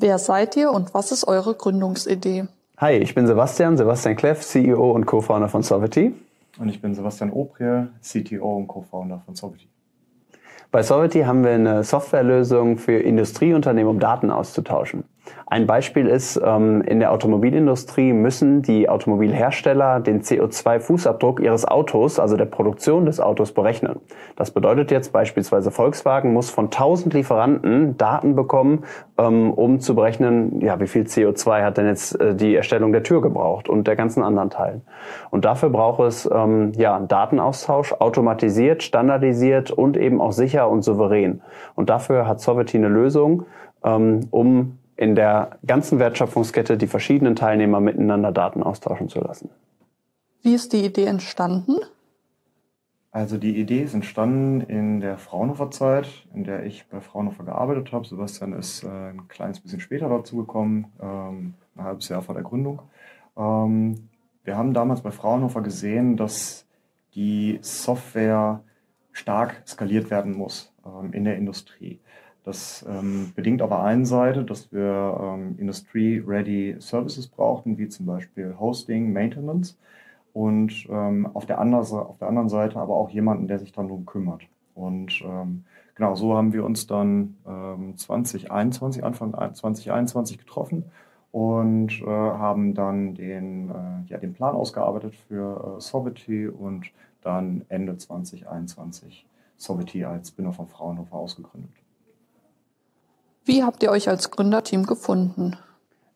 Wer seid ihr und was ist eure Gründungsidee? Hi, ich bin Sebastian Kleff, CEO und Co-Founder von sovity. Und ich bin Sebastian Oprea, CTO und Co-Founder von sovity. Bei sovity haben wir eine Softwarelösung für Industrieunternehmen, um Daten auszutauschen. Ein Beispiel ist, in der Automobilindustrie müssen die Automobilhersteller den CO2-Fußabdruck ihres Autos, also der Produktion des Autos, berechnen. Das bedeutet jetzt beispielsweise, Volkswagen muss von 1000 Lieferanten Daten bekommen, um zu berechnen, ja, wie viel CO2 hat denn jetzt die Erstellung der Tür gebraucht und der ganzen anderen Teilen. Und dafür braucht es einen Datenaustausch, automatisiert, standardisiert und eben auch sicher und souverän. Und dafür hat sovity eine Lösung, um in der ganzen Wertschöpfungskette die verschiedenen Teilnehmer miteinander Daten austauschen zu lassen. Wie ist die Idee entstanden? Also die Idee ist entstanden in der Fraunhofer-Zeit, in der ich bei Fraunhofer gearbeitet habe. Sebastian ist ein kleines bisschen später dazu gekommen, ein halbes Jahr vor der Gründung. Wir haben damals bei Fraunhofer gesehen, dass die Software stark skaliert werden muss in der Industrie. Das bedingt auf der einen Seite, dass wir Industry-Ready Services brauchten, wie zum Beispiel Hosting, Maintenance und auf der anderen Seite aber auch jemanden, der sich dann darum kümmert. Und genau so haben wir uns dann Anfang 2021 getroffen und haben dann den Plan ausgearbeitet für sovity und dann Ende 2021 sovity als Spin-off von Fraunhofer ausgegründet. Wie habt ihr euch als Gründerteam gefunden?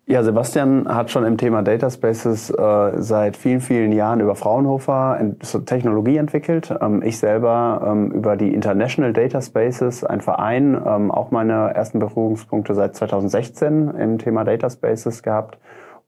Ja, Sebastian hat schon im Thema Data Spaces seit vielen, vielen Jahren über Fraunhofer Technologie entwickelt. Ich selber über die International Data Spaces, ein Verein, auch meine ersten Berührungspunkte seit 2016 im Thema Data Spaces gehabt.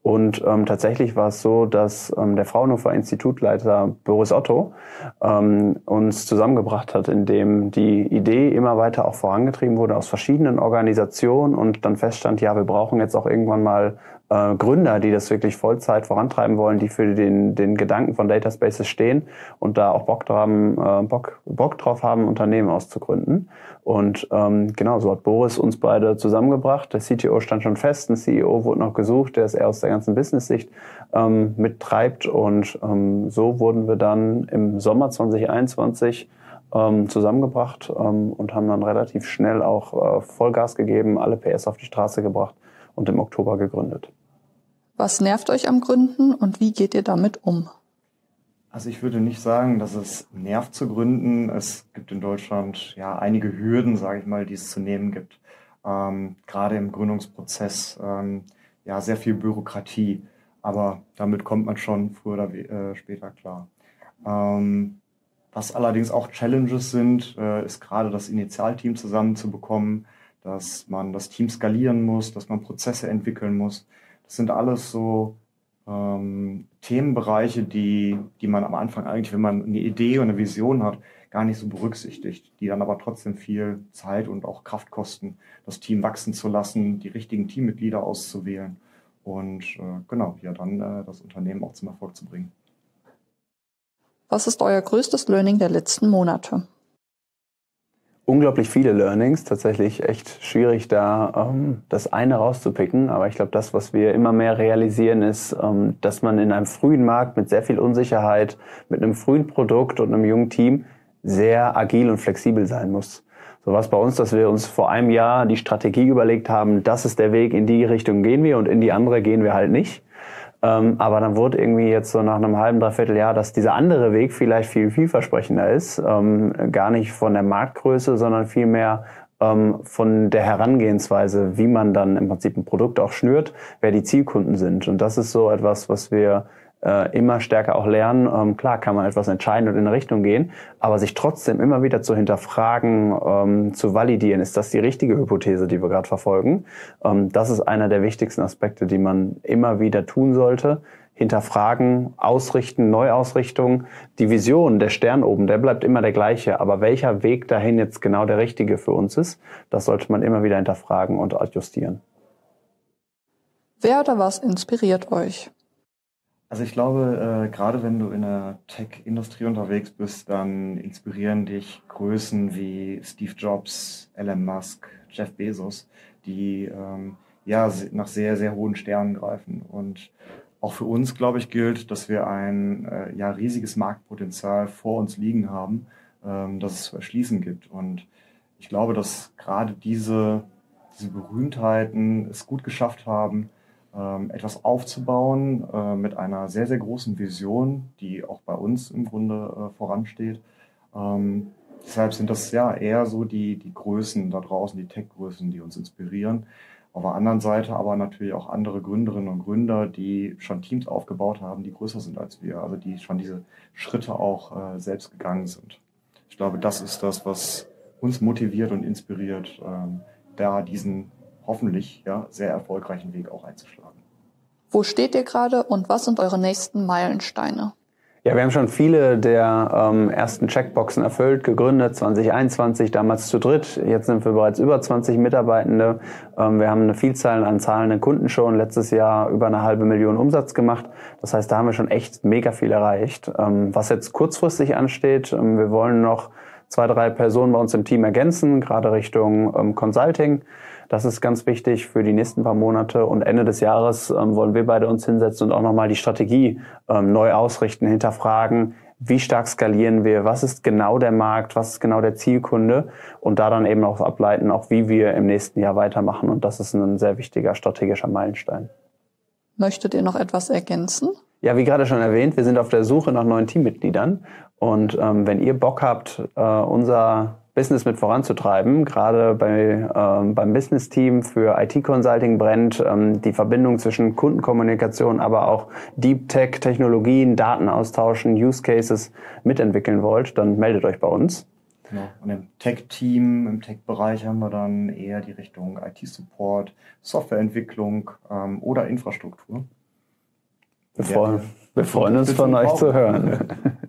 Und tatsächlich war es so, dass der Fraunhofer Institutleiter Boris Otto uns zusammengebracht hat, indem die Idee immer weiter auch vorangetrieben wurde aus verschiedenen Organisationen und dann feststand, ja, wir brauchen jetzt auch irgendwann mal Gründer, die das wirklich Vollzeit vorantreiben wollen, die für den Gedanken von Data Spaces stehen und da auch Bock drauf haben, Unternehmen auszugründen. Und genau, so hat Boris uns beide zusammengebracht. Der CTO stand schon fest, ein CEO wurde noch gesucht, der ist eher aus der ganzen Business-Sicht mittreibt. Und so wurden wir dann im Sommer 2021 zusammengebracht und haben dann relativ schnell auch Vollgas gegeben, alle PS auf die Straße gebracht und im Oktober gegründet. Was nervt euch am Gründen und wie geht ihr damit um? Also ich würde nicht sagen, dass es nervt zu gründen. Es gibt in Deutschland ja einige Hürden, sage ich mal, die es zu nehmen gibt. Gerade im Gründungsprozess sehr viel Bürokratie, aber damit kommt man schon früher oder später klar. Was allerdings auch Challenges sind, ist gerade das Initialteam zusammenzubekommen, dass man das Team skalieren muss, dass man Prozesse entwickeln muss. Das sind alles so Themenbereiche, die man am Anfang eigentlich, wenn man eine Idee und eine Vision hat, gar nicht so berücksichtigt, die dann aber trotzdem viel Zeit und auch Kraft kosten, das Team wachsen zu lassen, die richtigen Teammitglieder auszuwählen und das Unternehmen auch zum Erfolg zu bringen. Was ist euer größtes Learning der letzten Monate? Unglaublich viele Learnings, tatsächlich echt schwierig da das eine rauszupicken, aber ich glaube, das, was wir immer mehr realisieren, ist, dass man in einem frühen Markt mit sehr viel Unsicherheit, mit einem frühen Produkt und einem jungen Team sehr agil und flexibel sein muss. So war es bei uns, dass wir uns vor einem Jahr die Strategie überlegt haben, das ist der Weg, in die Richtung gehen wir und in die andere gehen wir halt nicht. Aber dann wurde irgendwie jetzt so nach einem halben, dreiviertel Jahr, dass dieser andere Weg vielleicht viel vielversprechender ist, gar nicht von der Marktgröße, sondern vielmehr von der Herangehensweise, wie man dann im Prinzip ein Produkt auch schnürt, wer die Zielkunden sind. Und das ist so etwas, was wir immer stärker auch lernen. Klar kann man etwas entscheiden und in eine Richtung gehen, aber sich trotzdem immer wieder zu hinterfragen, zu validieren, ist das die richtige Hypothese, die wir gerade verfolgen? Das ist einer der wichtigsten Aspekte, die man immer wieder tun sollte. Hinterfragen, ausrichten, Neuausrichtung. Die Vision, der Stern oben, der bleibt immer der gleiche, aber welcher Weg dahin jetzt genau der richtige für uns ist, das sollte man immer wieder hinterfragen und adjustieren. Wer oder was inspiriert euch? Also ich glaube, gerade wenn du in der Tech-Industrie unterwegs bist, dann inspirieren dich Größen wie Steve Jobs, Elon Musk, Jeff Bezos, die ja, nach sehr, sehr hohen Sternen greifen. Und auch für uns, glaube ich, gilt, dass wir ein ja, riesiges Marktpotenzial vor uns liegen haben, das es zu erschließen gibt. Und ich glaube, dass gerade diese Berühmtheiten es gut geschafft haben, etwas aufzubauen mit einer sehr, sehr großen Vision, die auch bei uns im Grunde voransteht. Deshalb sind das ja eher so die Größen da draußen, die Tech-Größen, die uns inspirieren. Auf der anderen Seite aber natürlich auch andere Gründerinnen und Gründer, die schon Teams aufgebaut haben, die größer sind als wir, also die schon diese Schritte auch selbst gegangen sind. Ich glaube, das ist das, was uns motiviert und inspiriert, da diesen hoffentlich ja, sehr erfolgreichen Weg auch einzuschlagen. Wo steht ihr gerade und was sind eure nächsten Meilensteine? Ja, wir haben schon viele der ersten Checkboxen erfüllt, gegründet 2021, damals zu dritt. Jetzt sind wir bereits über 20 Mitarbeitende. Wir haben eine Vielzahl an zahlenden Kunden schon. Letztes Jahr über 500.000 Umsatz gemacht. Das heißt, da haben wir schon echt mega viel erreicht. Was jetzt kurzfristig ansteht, wir wollen noch 2, 3 Personen bei uns im Team ergänzen, gerade Richtung Consulting. Das ist ganz wichtig für die nächsten paar Monate und Ende des Jahres wollen wir beide uns hinsetzen und auch nochmal die Strategie neu ausrichten, hinterfragen, wie stark skalieren wir, was ist genau der Markt, was ist genau der Zielkunde und da dann eben auch ableiten, auch wie wir im nächsten Jahr weitermachen und das ist ein sehr wichtiger strategischer Meilenstein. Möchtet ihr noch etwas ergänzen? Ja, wie gerade schon erwähnt, wir sind auf der Suche nach neuen Teammitgliedern und wenn ihr Bock habt, unser Business mit voranzutreiben, gerade beim Business-Team für IT-Consulting brennt, die Verbindung zwischen Kundenkommunikation, aber auch Deep-Tech-Technologien, Daten austauschen, Use-Cases mitentwickeln wollt, dann meldet euch bei uns. Genau. Und im Tech-Team, im Tech-Bereich haben wir dann eher die Richtung IT-Support, Softwareentwicklung oder Infrastruktur. Wir freuen uns, von euch zu hören.